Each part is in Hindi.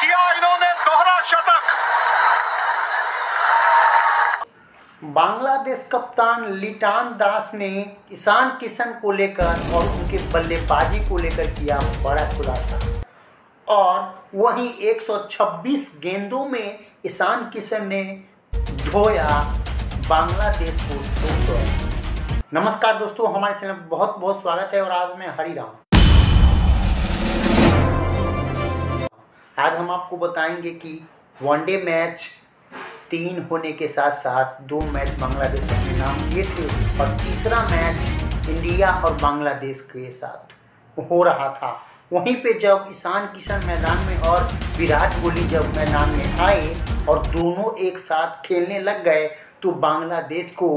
किया इन्होंने दोहरा शतक। बांग्लादेश कप्तान लिटन दास ने ईशान किशन को लेकर और उनके बल्लेबाजी को लेकर किया बड़ा खुलासा। और वहीं 126 गेंदों में ईशान किशन ने धोया बांग्लादेश को 200। नमस्कार दोस्तों, हमारे चैनल में बहुत बहुत स्वागत है। और आज मैं हरी राम, आज हम आपको बताएंगे कि वनडे मैच 3 होने के साथ साथ 2 मैच बांग्लादेश के नाम लिए थे और तीसरा मैच इंडिया और बांग्लादेश के साथ हो रहा था। वहीं पे जब ईशान किशन मैदान में और विराट कोहली जब मैदान में आए और दोनों एक साथ खेलने लग गए तो बांग्लादेश को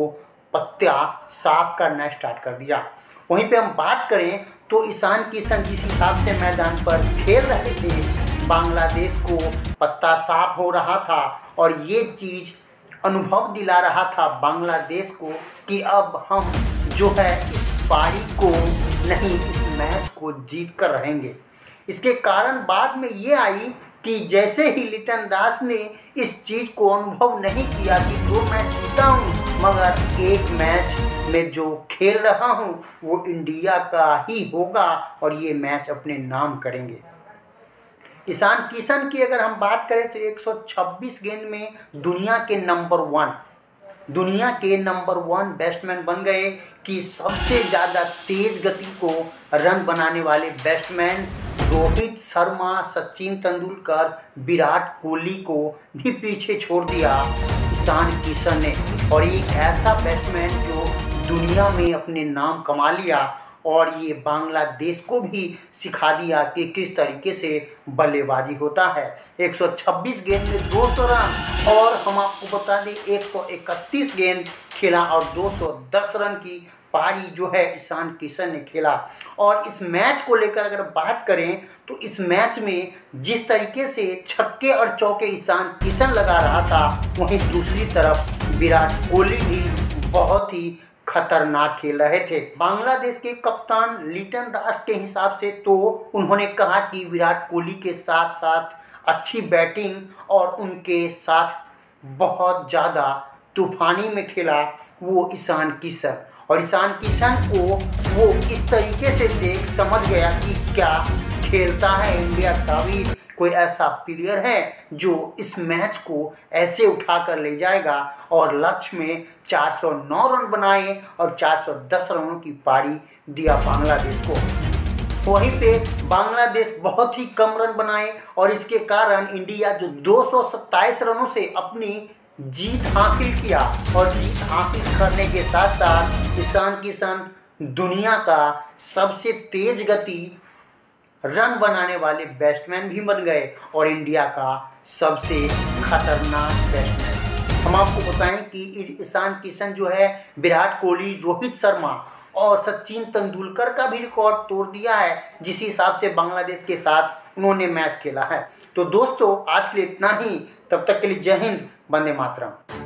पत्ता साफ करना स्टार्ट कर दिया। वहीं पे हम बात करें तो ईशान किशन जिस हिसाब से मैदान पर खेल रहे थे, बांग्लादेश को पत्ता साफ हो रहा था। और ये चीज़ अनुभव दिला रहा था बांग्लादेश को कि अब हम जो है इस पारी को नहीं, इस मैच को जीत कर रहेंगे। इसके कारण बाद में ये आई कि जैसे ही लिटन दास ने इस चीज़ को अनुभव नहीं किया कि 2 मैच जीता हूँ मगर एक मैच में जो खेल रहा हूँ वो इंडिया का ही होगा और ये मैच अपने नाम करेंगे। ईशान किशन की अगर हम बात करें तो 126 गेंद में दुनिया के नंबर वन बैट्समैन बन गए कि सबसे ज़्यादा तेज़ गति को रन बनाने वाले बैट्समैन रोहित शर्मा, सचिन तेंदुलकर, विराट कोहली को भी पीछे छोड़ दिया ईशान किशन ने। और एक ऐसा बैट्समैन जो दुनिया में अपने नाम कमा लिया और ये बांग्लादेश को भी सिखा दिया कि किस तरीके से बल्लेबाजी होता है। 126 गेंद में 200 रन और हम आपको बता दें 131 गेंद खेला और 210 रन की पारी जो है ईशान किशन ने खेला। और इस मैच को लेकर अगर बात करें तो इस मैच में जिस तरीके से छक्के और चौके ईशान किशन लगा रहा था, वहीं दूसरी तरफ विराट कोहली भी बहुत ही खतरनाक खेल रहे थे। बांग्लादेश के कप्तान लिटन दास के हिसाब से तो उन्होंने कहा कि विराट कोहली के साथ साथ अच्छी बैटिंग और उनके साथ बहुत ज़्यादा तूफानी में खेला वो ईशान किशन। और ईशान किशन को वो इस तरीके से देख समझ गया कि क्या खेलता है इंडिया का भी कोई ऐसा प्लेयर है जो इस मैच को ऐसे उठा कर ले जाएगा। और लक्ष्य में 409 रन बनाए और 410 रनों की पारी दिया बांग्लादेश को। वहीं पे बांग्लादेश बहुत ही कम रन बनाए और इसके कारण इंडिया जो 227 रनों से अपनी जीत हासिल किया। और जीत हासिल करने के साथ साथ ईशान किशन दुनिया का सबसे तेज गति रन बनाने वाले बैट्समैन भी बन गए और इंडिया का सबसे खतरनाक बैट्समैन। हम आपको बताएं कि ईशान किशन जो है विराट कोहली, रोहित शर्मा और सचिन तेंदुलकर का भी रिकॉर्ड तोड़ दिया है जिस हिसाब से बांग्लादेश के साथ उन्होंने मैच खेला है। तो दोस्तों आज के लिए इतना ही, तब तक के लिए जय हिंद, वंदे मातरम।